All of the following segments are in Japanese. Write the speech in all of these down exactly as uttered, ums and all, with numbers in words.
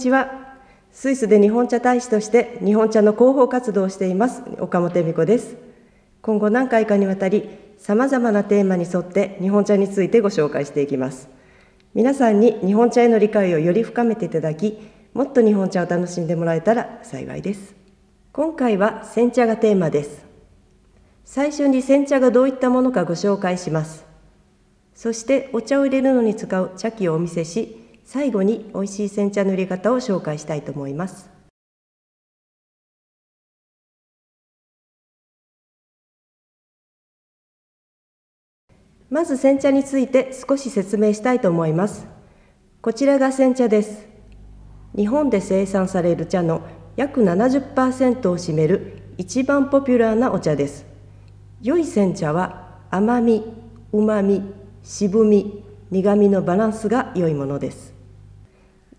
ちは。スイスで日本茶大使として日本茶の広報活動をしています岡本恵美子です。今後何回かにわたりさまざまなテーマに沿って日本茶についてご紹介していきます。皆さんに日本茶への理解をより深めていただき、もっと日本茶を楽しんでもらえたら幸いです。今回は煎茶がテーマです。最初に煎茶がどういったものかご紹介します。そしてお茶を入れるのに使う茶器をお見せし、最後に美味しい煎茶の入れ方を紹介したいと思います。まず煎茶について少し説明したいと思います。こちらが煎茶です。日本で生産される茶の約 ななじゅっパーセント を占める一番ポピュラーなお茶です。良い煎茶は甘み、うまみ、渋み、苦みのバランスが良いものです。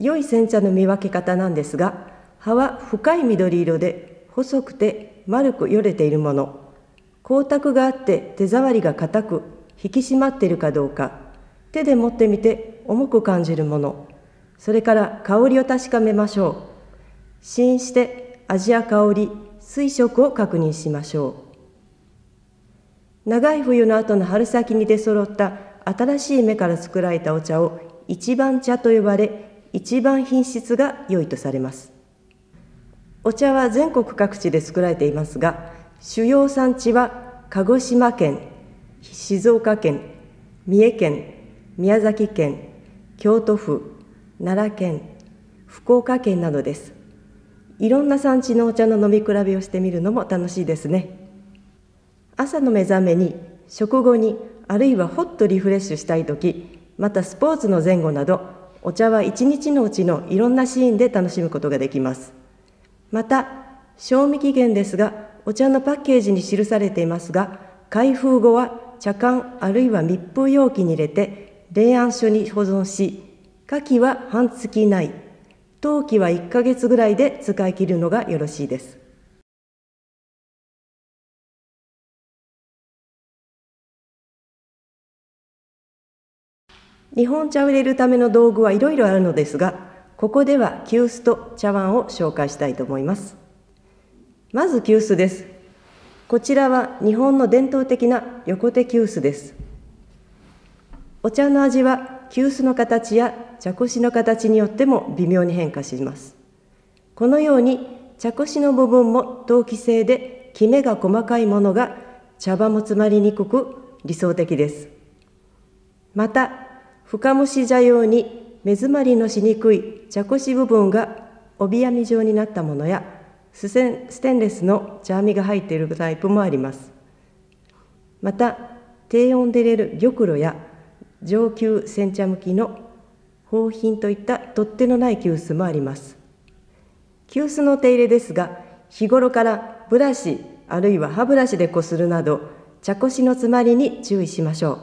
良い煎茶の見分け方なんですが、葉は深い緑色で細くて丸くよれているもの、光沢があって手触りが硬く、引き締まっているかどうか、手で持ってみて重く感じるもの、それから香りを確かめましょう。試飲して味や香り、水色を確認しましょう。長い冬の後の春先に出揃った新しい芽から作られたお茶を一番茶と呼ばれ、一番品質が良いとされます。お茶は全国各地で作られていますが、主要産地は鹿児島県、静岡県、三重県、宮崎県、京都府、奈良県、福岡県などです。いろんな産地のお茶の飲み比べをしてみるのも楽しいですね。朝の目覚めに、食後に、あるいはほっとリフレッシュしたいとき、またスポーツの前後など、お茶は一日のうちのいろんなシーンで楽しむことができます。また、賞味期限ですが、お茶のパッケージに記されていますが、開封後は、茶缶あるいは密封容器に入れて冷暗所に保存し、夏季は半月以内、冬季はいっかげつぐらいで使い切るのがよろしいです。日本茶を入れるための道具はいろいろあるのですが、ここでは急須と茶碗を紹介したいと思います。まず急須です。こちらは日本の伝統的な横手急須です。お茶の味は急須の形や茶こしの形によっても微妙に変化します。このように茶こしの部分も陶器製できめが細かいものが茶葉も詰まりにくく理想的です。また深蒸し茶用に目詰まりのしにくい茶こし部分が帯網状になったものや、ステンレスの茶網が入っているタイプもあります。また、低温で入れる玉露や上級煎茶向きの宝品といった取っ手のない急須もあります。急須の手入れですが、日頃からブラシあるいは歯ブラシでこするなど、茶こしの詰まりに注意しましょう。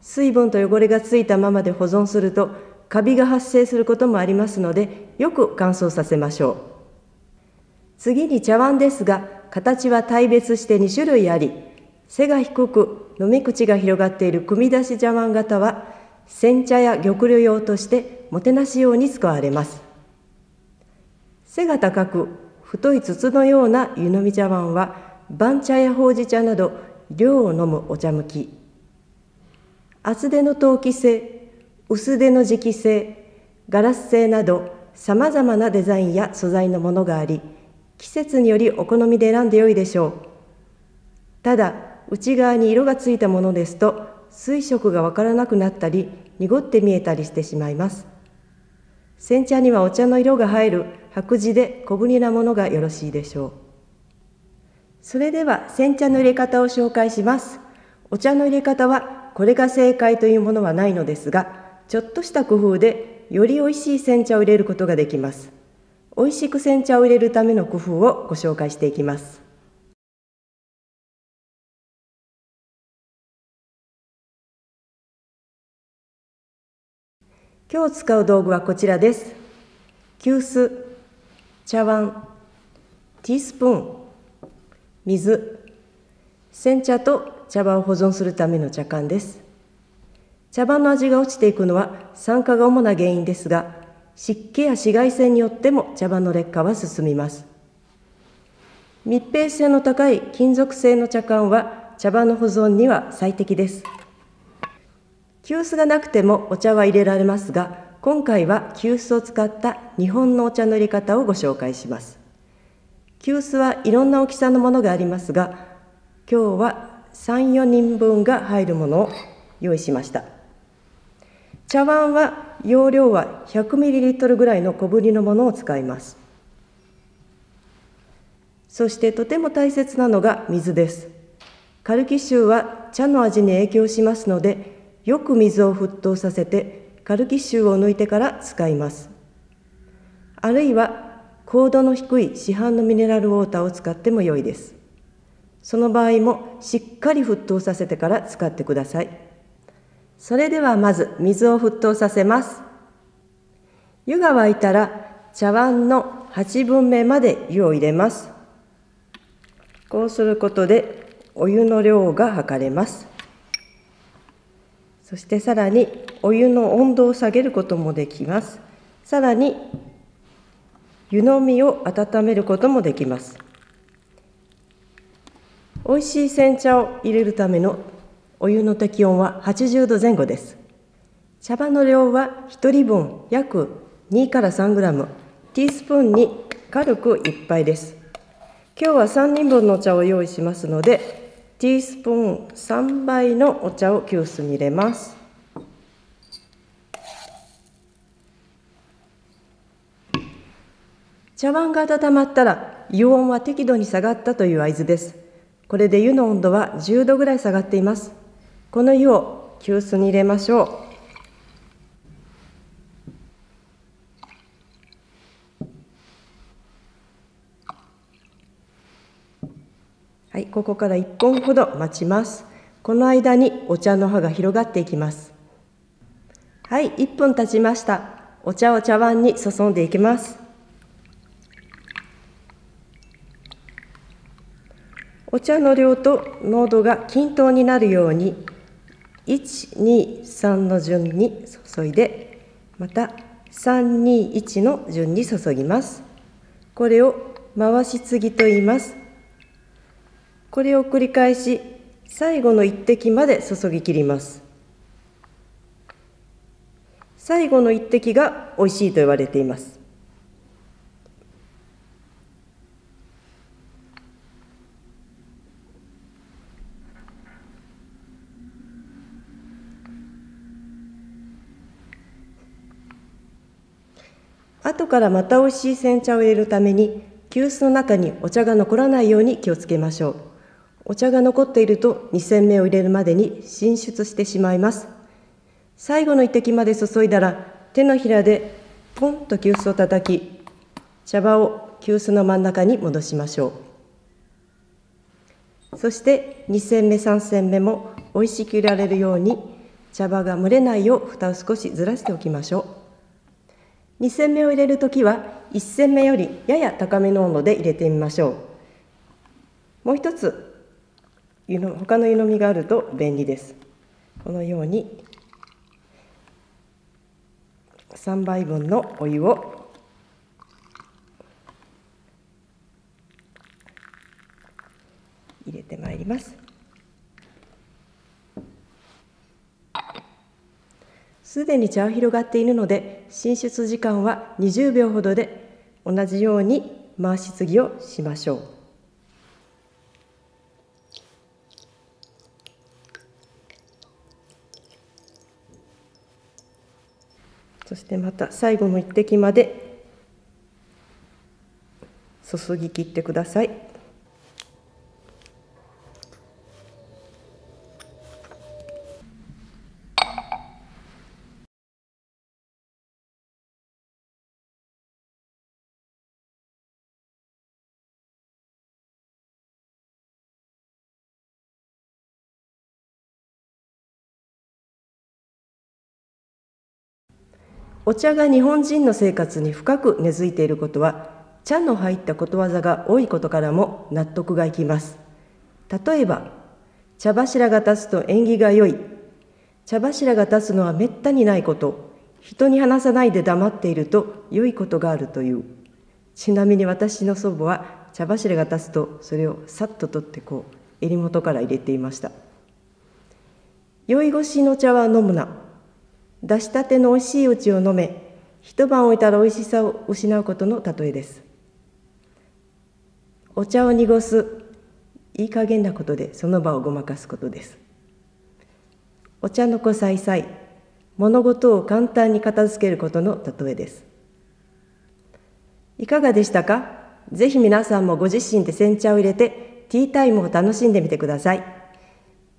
水分と汚れがついたままで保存するとカビが発生することもありますので、よく乾燥させましょう。次に茶碗ですが、形は大別してに種類あり、背が低く飲み口が広がっている組み出し茶碗型は、煎茶や玉露用としてもてなし用に使われます。背が高く太い筒のような湯飲み茶碗は、番茶やほうじ茶など量を飲むお茶向き。厚手の陶器製、薄手の磁器製、ガラス製など、さまざまなデザインや素材のものがあり、季節によりお好みで選んでよいでしょう。ただ、内側に色がついたものですと、水色がわからなくなったり、濁って見えたりしてしまいます。煎茶にはお茶の色が入る白磁で小ぶりなものがよろしいでしょう。それでは、煎茶の入れ方を紹介します。お茶の入れ方は、これが正解というものはないのですが、ちょっとした工夫でよりおいしい煎茶を入れることができます。おいしく煎茶を入れるための工夫をご紹介していきます。今日使う道具はこちらです。急須、茶碗、ティースプーン、水、煎茶と茶葉を保存するための茶缶です。茶葉の味が落ちていくのは酸化が主な原因ですが、湿気や紫外線によっても茶葉の劣化は進みます。密閉性の高い金属製の茶缶は茶葉の保存には最適です。急須がなくてもお茶は入れられますが、今回は急須を使った日本のお茶の入れ方をご紹介します。急須はいろんな大きさのものがありますが、今日はさん、よにんぶんが入るものを用意しました。茶碗は容量は ひゃくミリリットル ぐらいの小ぶりのものを使います。そしてとても大切なのが水です。カルキ臭は茶の味に影響しますので、よく水を沸騰させてカルキ臭を抜いてから使います。あるいは硬度の低い市販のミネラルウォーターを使っても良いです。その場合もしっかり沸騰させてから使ってください。それではまず水を沸騰させます。湯が沸いたら茶碗のはちぶんめまで湯を入れます。こうすることでお湯の量が測れます。そしてさらにお湯の温度を下げることもできます。さらに湯飲みを温めることもできます。おいしい煎茶を入れるためのお湯の適温ははちじゅうどぜんごです。茶葉の量はひとりぶん約にからさんグラム、ティースプーンに軽くいっぱいです。今日はさんにんぶんのお茶を用意しますので、ティースプーンさんばいのお茶を急須に入れます。茶碗が温まったら湯温は適度に下がったという合図です。これで湯の温度はじゅうどぐらい下がっています。この湯を急須に入れましょう。はい、ここからいっぷんほど待ちます。この間にお茶の葉が広がっていきます。はい、いっぷん経ちました。お茶を茶碗に注んでいきます。お茶の量と濃度が均等になるように、いち、に、さんの順に注いで、またさん、に、いちの順に注ぎます。これを回し継ぎと言います。これを繰り返し、最後の一滴まで注ぎ切ります。最後の一滴が美味しいと言われています。後からまた美味しい煎茶を入れるために、急須の中にお茶が残らないように気をつけましょう。お茶が残っているとに煎目を入れるまでに浸出してしまいます。最後の一滴まで注いだら手のひらでポンと急須を叩き、茶葉を急須の真ん中に戻しましょう。そしてに煎目さん煎目も美味しく入れられるように茶葉が蒸れないよう蓋を少しずらしておきましょう。に煎目を入れるときはいち煎目よりやや高めの温度で入れてみましょう。もう一つ他の湯飲みがあると便利です。このようにさんばいぶんのお湯を入れてまいります。すでに茶は広がっているので、浸出時間はにじゅうびょうほどで同じように回し継ぎをしましょう。そしてまた最後の一滴まで注ぎ切ってください。お茶が日本人の生活に深く根付いていることは、茶の入ったことわざが多いことからも納得がいきます。例えば、茶柱が立つと縁起が良い。茶柱が立つのはめったにないこと。人に話さないで黙っていると良いことがあるという。ちなみに私の祖母は茶柱が立つとそれをさっと取ってこう襟元から入れていました。酔い越しの茶は飲むな。出したてのおいしいうちを飲め。一晩置いたらおいしさを失うことの例えです。お茶を濁す、いい加減なことでその場をごまかすことです。お茶の子さいさい、物事を簡単に片付けることの例えです。いかがでしたか？ぜひ皆さんもご自身で煎茶を入れてティータイムを楽しんでみてください。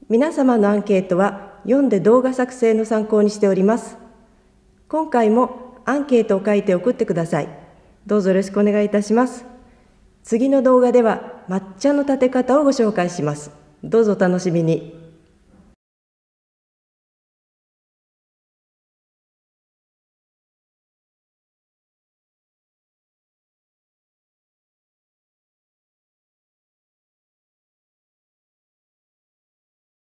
皆様のアンケートは読んで動画作成の参考にしております。今回もアンケートを書いて送ってください。どうぞよろしくお願いいたします。次の動画では抹茶の立て方をご紹介します。どうぞお楽しみに。